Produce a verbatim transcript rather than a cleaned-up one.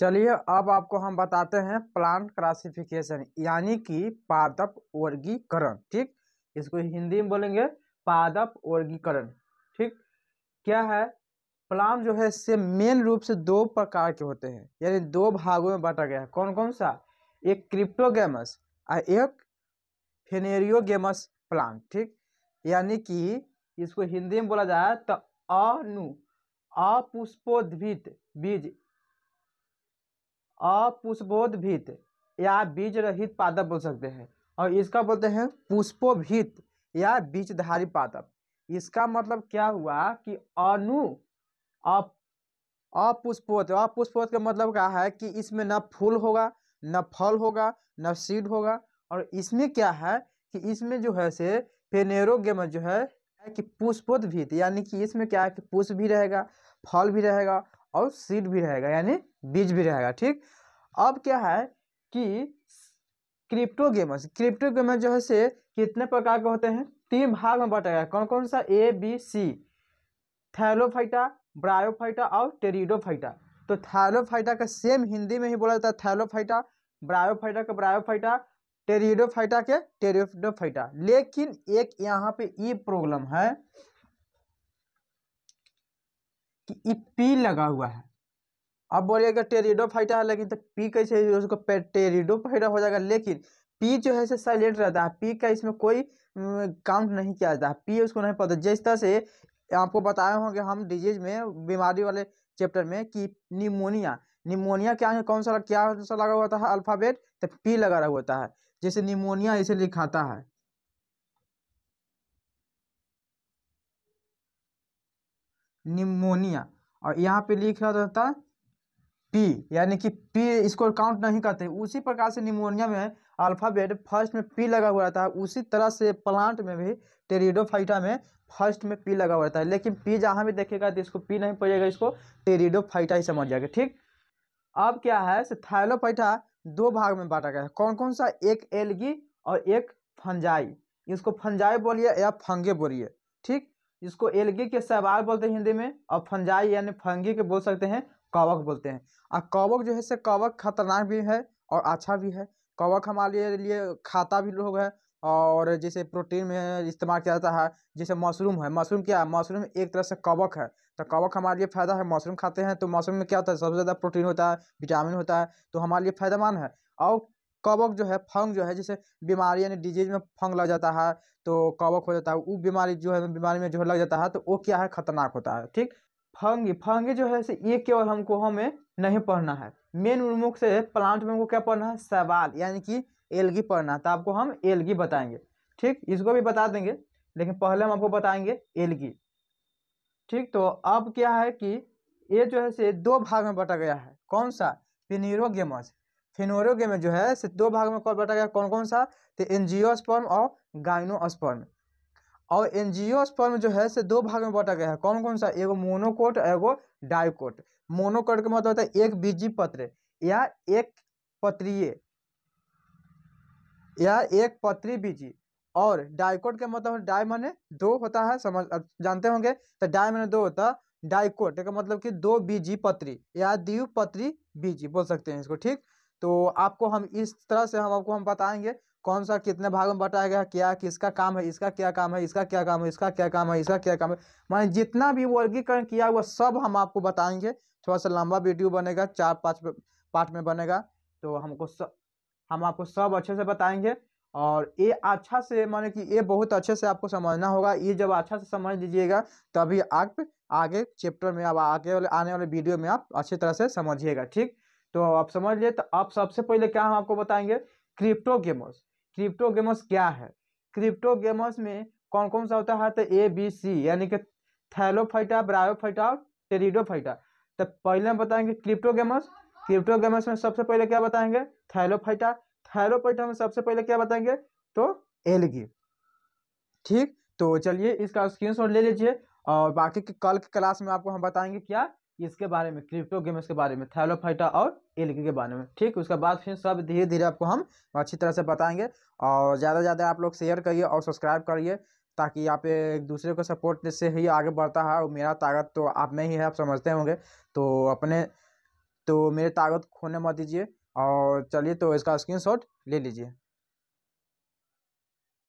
चलिए अब आपको हम बताते हैं प्लांट क्लासिफिकेशन यानी कि पादप वर्गीकरण। ठीक, इसको हिंदी में बोलेंगे पादप वर्गीकरण। ठीक, क्या है, प्लांट जो है इससे मेन रूप से दो प्रकार के होते हैं, यानी दो भागों में बांटा गया है। कौन कौन सा, एक क्रिप्टोगैमस और एक फेनेरोगैम्स प्लांट। ठीक, यानी कि इसको हिंदी में बोला जाए तो अनु अपुष्पोद्भित बीज अपुष्पोद्भित या बीज रहित पादप बोल सकते हैं, और इसका बोलते हैं पुष्पोभित या बीजधारी पादप। इसका मतलब क्या हुआ कि अनु अपुष्पोत, अपुष्पोत का मतलब क्या है कि इसमें न फूल होगा, न फल होगा, न सीड होगा। और इसमें क्या है कि इसमें जो है से फेनेरोगैम्स जो है कि पुष्पोद्भित, यानी कि इसमें क्या है कि पुष्प भी रहेगा, फल भी रहेगा और सीड भी रहेगा, यानी बीज भी रहेगा। ठीक, अब क्या है कि क्रिप्टोगैमस, क्रिप्टोगैमस जो है से कितने प्रकार के होते हैं, तीन भाग में बांटा गया है। कौन कौन सा, A B C, thallophyta, bryophyta और टेरिडोफाइटा। तो थैलोफाइटा का सेम हिंदी में ही बोला जाता है थैलोफाइटा, ब्रायोफाइटा का ब्रायोफाइटा, टेरिडोफाइटा के टेरिडोफाइटा। लेकिन एक यहाँ पे ये प्रॉब्लम है कि पी लगा हुआ है। अब बोलिएगा टेरिडोफाइटा है लेकिन तो पी कैसे, उसको टेरिडोफाइटा हो जाएगा, लेकिन पी जो है साइलेंट रहता है, पी का इसमें कोई काउंट नहीं किया जाता है, पी उसको नहीं पता। जिस तरह से आपको बताए होंगे हम डिजीज में, बीमारी वाले चैप्टर में, कि निमोनिया, निमोनिया क्या है, कौन सा क्या सा लगा हुआ होता है अल्फाबेट, तो पी लगा हुआ होता है, जैसे निमोनिया इसे लिखाता है। निमोनिया और यहाँ पे लिख रहा होता है पी, यानी कि पी इसको काउंट नहीं करते। उसी प्रकार से निमोनिया में अल्फाबेट फर्स्ट में पी लगा हुआ रहता है, उसी तरह से प्लांट में भी टेरिडोफाइटा में फर्स्ट में पी लगा हुआ रहता है, लेकिन पी जहाँ भी देखेगा तो इसको पी नहीं पड़ेगा, इसको टेरिडोफाइटा ही समझ जाएगा। ठीक, अब क्या है, थैलोफाइटा दो भाग में बांटा गया है। कौन कौन सा, एक एलगी और एक फंजाई, इसको फंजाई बोलिए या फंगे बोलिए। ठीक, इसको एलगी के शैवाल बोलते हैं हिंदी में, और फंजाई यानी फंगी के बोल सकते हैं, कवक बोलते हैं। और कवक जो है से कवक खतरनाक भी है और अच्छा भी है। कवक हमारे लिए खाता भी लोग है, और जैसे प्रोटीन में इस्तेमाल किया जाता है, जैसे मशरूम है, मशरूम क्या है, मशरूम एक तरह से कवक है, तो कवक हमारे लिए फ़ायदा है, मशरूम खाते हैं। तो मशरूम में क्या होता है, सबसे ज़्यादा प्रोटीन होता है, विटामिन होता है, तो हमारे लिए फ़ायदेमंद है। और कवक जो है, फंग जो है, जैसे बीमारी यानी डिजीज में फंग लग जाता है तो कवक हो जाता है, वो बीमारी जो है बीमारी में जो लग जाता है तो वो क्या है, खतरनाक होता है। ठीक, फंगी, फंगी जो है ये केवल हमको हमें नहीं पढ़ना है, मेन उन्मुख से प्लांट में हमको क्या पढ़ना है, शैवाल यानी कि एलगी पढ़ना है, तो आपको हम एलगी बताएंगे। ठीक, इसको भी बता देंगे लेकिन पहले हम आपको बताएंगे एलगी। ठीक, तो अब क्या है कि ये जो है से दो भाग में बांटा गया है। कौन सा, फेनेरोगैम्स, फेनेरोगैम्स जो है से दो भाग में कौन बांटा गया, कौन कौन सा, तो एंजियोस्पर्म और गाइनोस्पर्म। और एंजियोस्पर्म जो है से दो भाग में बांटा गया है। कौन कौन सा, एगो मोनोकोट एगो डायकोट। मोनोकोट का मतलब होता है एक बीजी पत्र या एक पत्रीय या एक पत्री बीजी, और डायकोट का मतलब डाय माने दो होता है, समझ जानते होंगे, तो डाय माने दो होता है, डायकोट का मतलब कि दो बीजी पत्री या द्विपत्री बीजी बोल सकते हैं इसको। ठीक, तो आपको हम इस तरह से हम आपको हम बताएंगे कौन सा कितने भाग में बांटा गया, क्या किसका काम है, इसका क्या काम है, इसका क्या काम है, इसका क्या काम है, इसका क्या काम है, माने जितना भी वर्गीकरण किया हुआ सब हम आपको बताएंगे। थोड़ा सा लंबा वीडियो बनेगा, चार पाँच पार्ट में बनेगा, तो हमको सब हम आपको सब अच्छे से बताएंगे। और ये अच्छा से माने कि ये बहुत अच्छे से आपको समझना होगा। ये जब अच्छा से समझ लीजिएगा तभी आप आगे चैप्टर में, अब आगे वाले आने वाले वीडियो में आप अच्छी तरह से समझिएगा। ठीक, तो आप समझ लिए, तो आप सबसे पहले क्या हम आपको बताएंगे, क्रिप्टोगैमस। क्रिप्टोगैमस क्या है, क्रिप्टोगैमस में कौन कौन सा होता है, तो ए बी सी यानी कि थैलोफाइटा, ब्रायोफाइटा और टेरिडोफाइटा। तो पहले हम बताएंगे क्रिप्टोगैमस। क्रिप्टोगैमस में सबसे पहले क्या बताएंगे, थैलोफाइटा। थैलोफाइटा में सबसे पहले क्या बताएंगे, तो एलगी। ठीक, तो चलिए इसका स्क्रीनशॉट ले लीजिए, और बाकी की कल की क्लास में आपको हम बताएंगे क्या इसके बारे में, क्रिप्टोगैमस के बारे में, थैलोफाइटा और एलगी के बारे में। ठीक, उसके बाद फिर सब धीरे धीरे आपको हम अच्छी तरह से बताएंगे। और ज़्यादा से ज़्यादा आप लोग शेयर करिए और सब्सक्राइब करिए, ताकि आप एक दूसरे को सपोर्ट से ही आगे बढ़ता है, और मेरा ताकत तो आप में ही है, आप समझते होंगे। तो अपने तो मेरे ताकत खोने मत दीजिए और चलिए तो इसका स्क्रीनशॉट ले लीजिए।